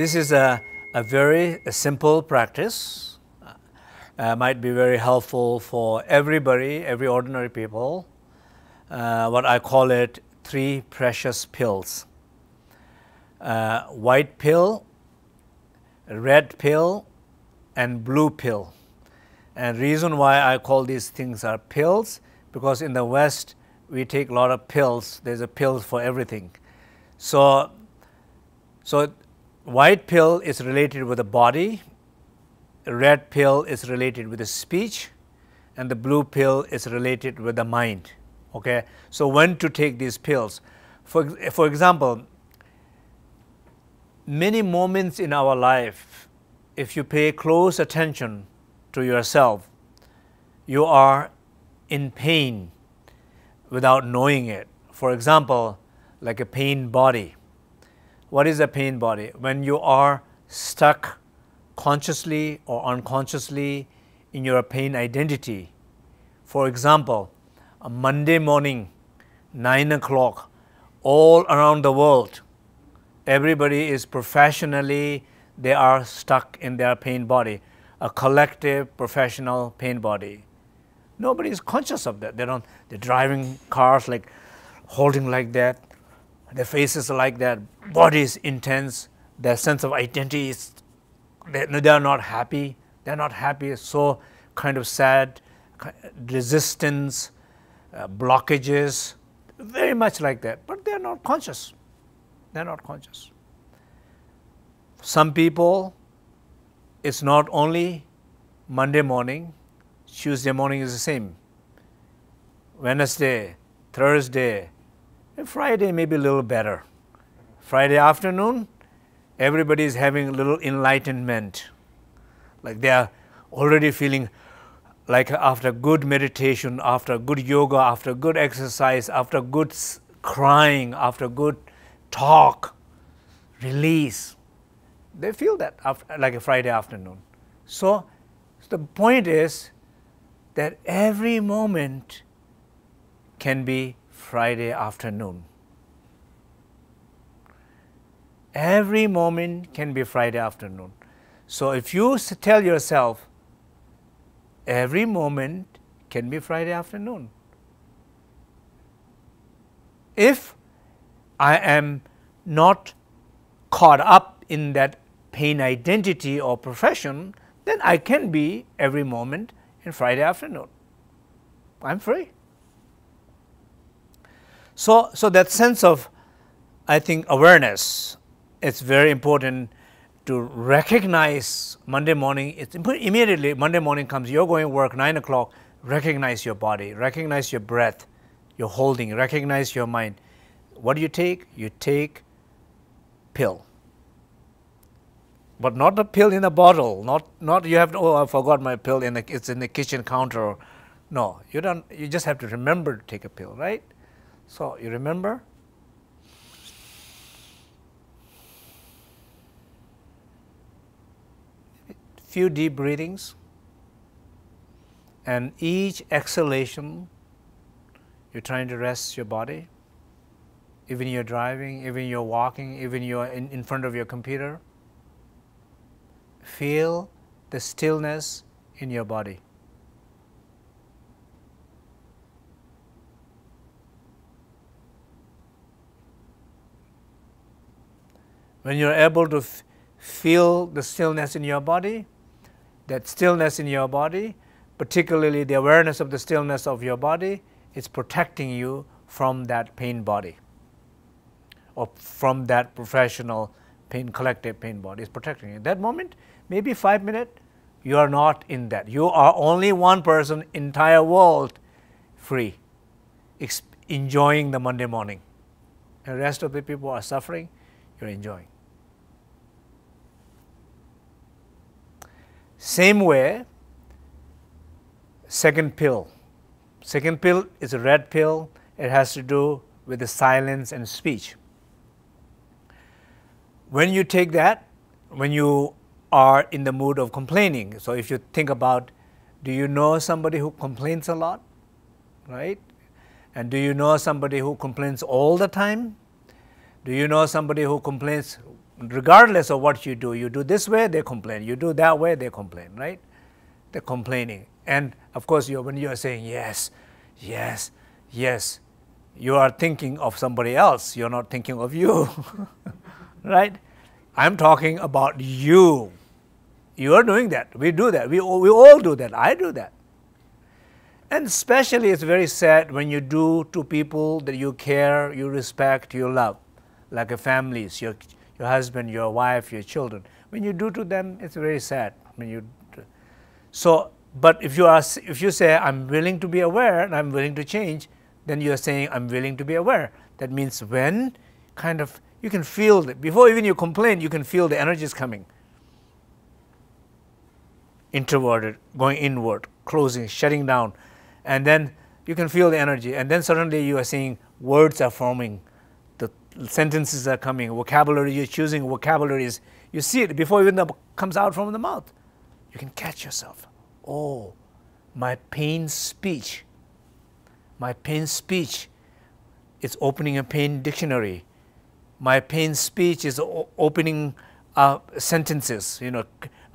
This is a very simple practice. Might be very helpful for everybody, every ordinary people. What I call it, three precious pills. White pill, red pill, and blue pill. And reason why I call these things are pills, because in the West we take a lot of pills. There's a pill for everything. So white pill is related with the body, red pill is related with the speech, and the blue pill is related with the mind. Okay, so when to take these pills? For example, many moments in our life, if you pay close attention to yourself, you are in pain without knowing it. For example, like a pain body. What is a pain body? When you are stuck consciously or unconsciously in your pain identity. For example, a Monday morning, 9 o'clock, all around the world, everybody is professionally, they are stuck in their pain body, a collective professional pain body. Nobody is conscious of that. They're driving cars like holding like that, their faces are like that, body is intense, their sense of identity is, they are not happy. They are not happy, so kind of sad, resistance, blockages, very much like that, but they are not conscious. They are not conscious. Some people, it's not only Monday morning, Tuesday morning is the same. Wednesday, Thursday, and Friday may be a little better. Friday afternoon, everybody is having a little enlightenment. Like they are already feeling like after good meditation, after good yoga, after good exercise, after good crying, after good talk, release. They feel that after, like a Friday afternoon. So the point is that every moment can be Friday afternoon. Every moment can be Friday afternoon. So if you tell yourself, every moment can be Friday afternoon. If I am not caught up in that pain identity or profession, then I can be every moment in Friday afternoon. I'm free. So that sense of, I think, awareness, it's very important to recognize Monday morning. It's immediately Monday morning comes, you're going to work 9 o'clock, recognize your body, recognize your breath, your holding, recognize your mind. What do you take? You take pill. But not a pill in a bottle, not you have to, oh, I forgot my pill, it's in the kitchen counter. No, you don't, you just have to remember to take a pill, right? So you remember. Few deep breathings, and each exhalation you're trying to rest your body, even you're driving, even you're walking, even you're in front of your computer. Feel the stillness in your body. When you're able to feel the stillness in your body, that stillness in your body, particularly the awareness of the stillness of your body, is protecting you from that pain body or from that professional pain, collective pain body. Is protecting you. At that moment, maybe 5 minutes, you are not in that. You are only one person, entire world, free, enjoying the Monday morning. The rest of the people are suffering, you're enjoying. Same way, second pill. Second pill is a red pill. It has to do with the silence and speech. When you take that, when you are in the mood of complaining, so if you think about, do you know somebody who complains a lot, right? And do you know somebody who complains all the time? Do you know somebody who complains regardless of what you do this way, they complain. You do that way, they complain, right? They're complaining. And of course, when you are saying yes, yes, yes, you are thinking of somebody else. You're not thinking of you, right? I'm talking about you. You are doing that. We do that. We all do that. I do that. And especially it's very sad when you do to people that you care, you respect, you love, like a family, your husband, your wife, your children. When you do to them, it's very sad. When you do. So, but if you say, I'm willing to be aware and I'm willing to change, then you are saying, I'm willing to be aware. That means when kind of, you can feel it. Before even you complain, you can feel the energy is coming. Introverted, going inward, closing, shutting down. And then you can feel the energy, and then suddenly you are seeing words are forming, the sentences are coming, vocabulary, you're choosing vocabularies. You see it before even it comes out from the mouth. You can catch yourself. Oh, my pain speech. My pain speech is opening a pain dictionary. My pain speech is opening sentences, you know,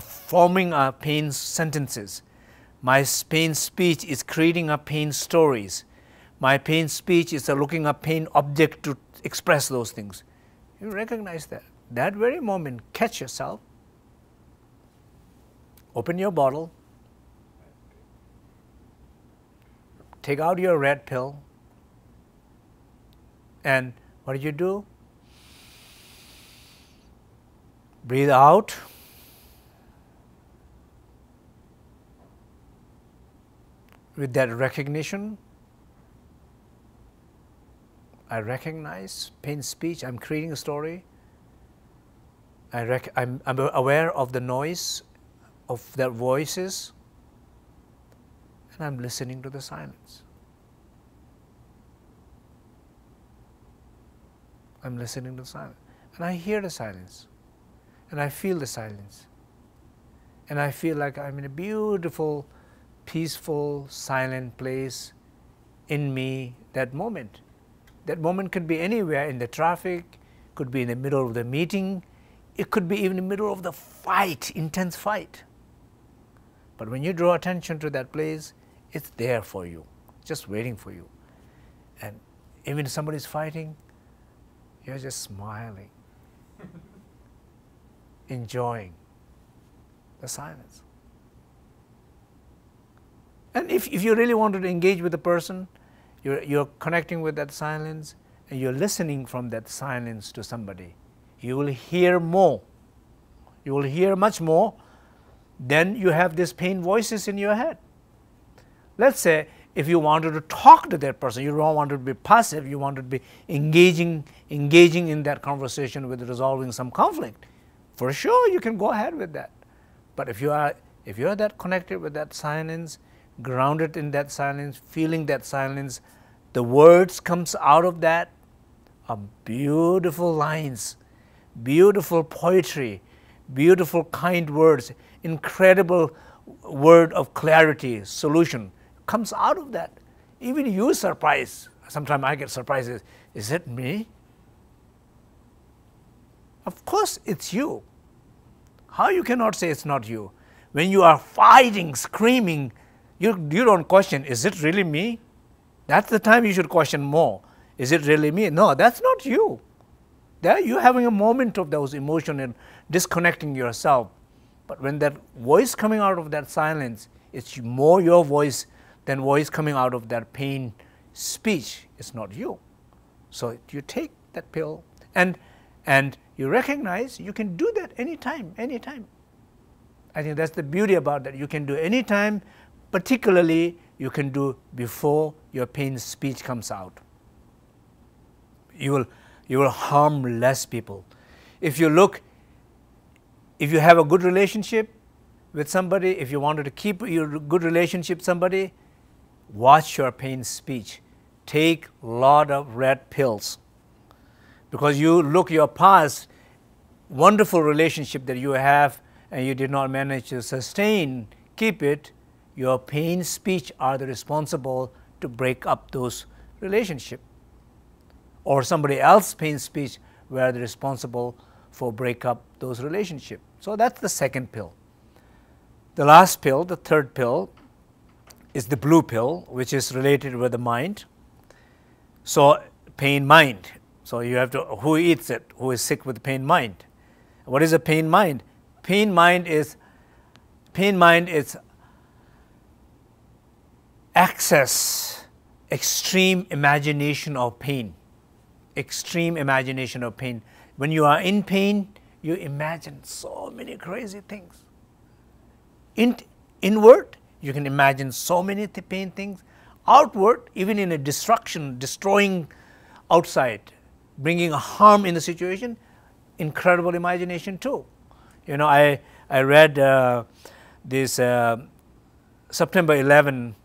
forming pain sentences. My pain speech is creating up pain stories. My pain speech is looking up pain object to express those things. You recognize that. That very moment, catch yourself. Open your bottle. Take out your red pill. And what did you do? Breathe out. With that recognition, I recognize pain speech, I'm creating a story. I'm aware of the noise of their voices, and I'm listening to the silence. I'm listening to the silence, and I hear the silence, and I feel the silence, and I feel like I'm in a beautiful, peaceful, silent place in me, that moment. That moment could be anywhere, in the traffic, could be in the middle of the meeting, it could be even in the middle of the fight, intense fight. But when you draw attention to that place, it's there for you, just waiting for you. And even if somebody's fighting, you're just smiling, enjoying the silence. And if you really wanted to engage with the person, you're connecting with that silence, and you're listening from that silence to somebody. You will hear more. You will hear much more than you have these pain voices in your head. Let's say if you wanted to talk to that person, you don't want to be passive, you want to be engaging in that conversation with resolving some conflict. For sure, you can go ahead with that. But if you are that connected with that silence, grounded in that silence, feeling that silence, the words comes out of that are beautiful lines, beautiful poetry, beautiful kind words, incredible word of clarity, solution comes out of that. Even you surprise. Sometimes I get surprises. Is it me? Of course it's you. How you cannot say it's not you? When you are fighting, screaming, you don't question, is it really me? That's the time you should question more. Is it really me? No, that's not you. There you're having a moment of those emotions and disconnecting yourself. But when that voice coming out of that silence, it's more your voice than voice coming out of that pain speech. It's not you. So you take that pill and you recognize you can do that anytime, anytime. I think that's the beauty about that. You can do anytime. Particularly, you can do before your pain speech comes out. You will harm less people. If you have a good relationship with somebody, if you wanted to keep your good relationship with somebody, watch your pain speech. Take a lot of red pills. Because you look your past wonderful relationship that you have and you did not manage to sustain, keep it. Your pain speech are the responsible to break up those relationships. Or somebody else's pain speech were the responsible for break up those relationships. So that's the second pill. The last pill, the third pill, is the blue pill, which is related with the mind. So pain mind. So you have to, who eats it? Who is sick with pain mind? What is a pain mind? Pain mind is access, extreme imagination of pain. Extreme imagination of pain. When you are in pain, you imagine so many crazy things. Inward, you can imagine so many pain things. Outward, even in a destruction, destroying outside, bringing harm in the situation, incredible imagination too. You know, I read this September 11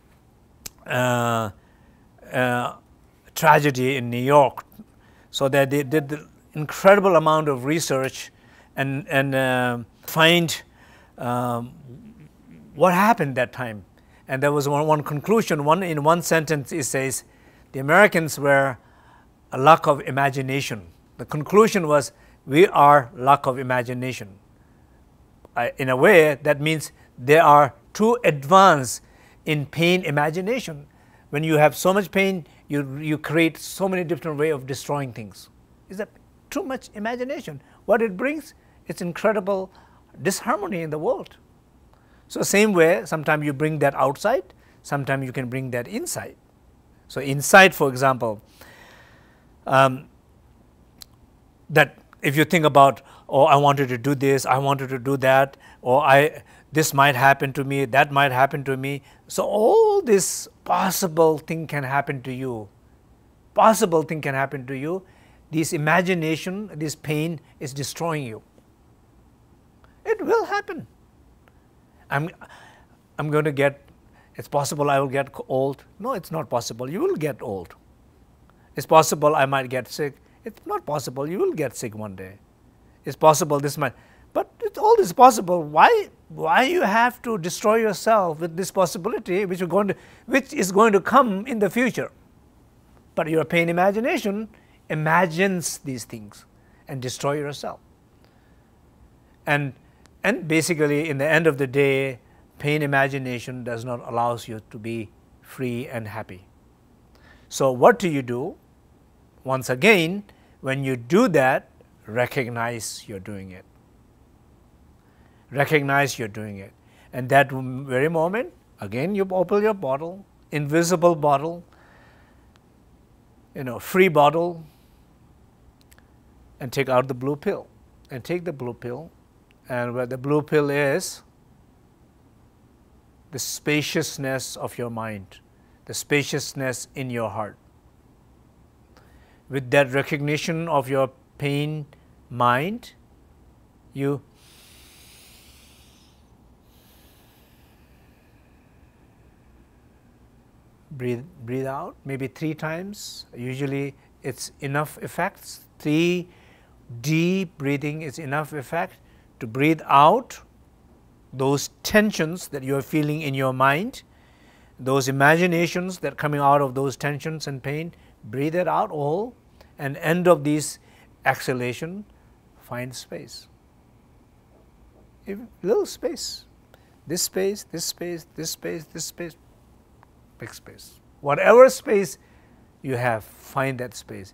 tragedy in New York. So that they did the incredible amount of research and find what happened that time. And there was one conclusion, in one sentence it says, the Americans were a lack of imagination. The conclusion was, we are lack of imagination. In a way, that means they are too advanced in pain imagination. When you have so much pain, you create so many different ways of destroying things. Is that too much imagination? What it brings, it's incredible disharmony in the world. So same way, sometimes you bring that outside, sometimes you can bring that inside. So inside, for example, that if you think about, oh, I wanted to do this, I wanted to do that, or this might happen to me, that might happen to me. So all this possible thing can happen to you. Possible thing can happen to you. This imagination, this pain is destroying you. It will happen. I'm going to get, it's possible I will get old. No, it's not possible. You will get old. It's possible I might get sick. It's not possible. You will get sick one day. It's possible this might. But it's all this possible. Why you have to destroy yourself with this possibility which is going to come in the future? But your pain imagination imagines these things and destroy yourself. And basically, in the end of the day, pain imagination does not allow you to be free and happy. So what do you do? Once again, when you do that, recognize you're doing it. Recognize you're doing it. And that very moment, again, you open your bottle, invisible bottle, you know, free bottle, and take out the blue pill. And take the blue pill, and where the blue pill is, the spaciousness of your mind, the spaciousness in your heart. With that recognition of your pain mind, you breathe out, maybe 3 times. Usually it's enough effects. 3 deep breathing is enough effect to breathe out those tensions that you are feeling in your mind, those imaginations that coming out of those tensions and pain. Breathe it out all, and end of this exhalation, find space. Little space. This space, this space, this space, this space, big space. Whatever space you have, find that space.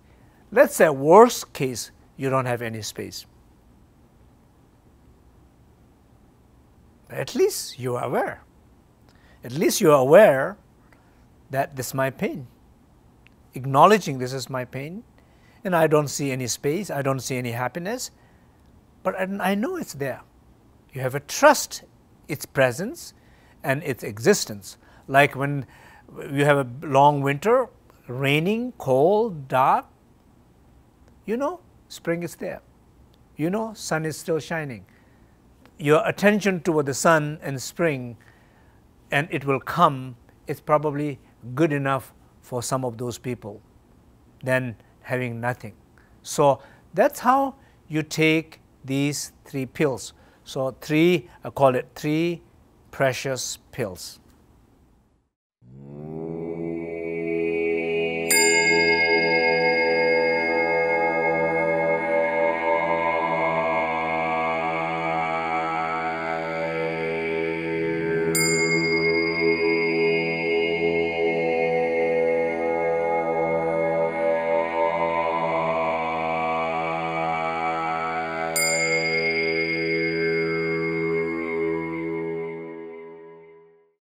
Let's say worst case, you don't have any space. At least you are aware. At least you are aware that this is my pain. Acknowledging this is my pain, and I don't see any space, I don't see any happiness, but I know it's there. You have a trust its presence and its existence. Like when you have a long winter, raining, cold, dark, you know spring is there. You know sun is still shining. Your attention toward the sun and spring, and it will come, it's probably good enough for some of those people than having nothing. So that's how you take these 3 pills. So 3, I call it 3 precious pills.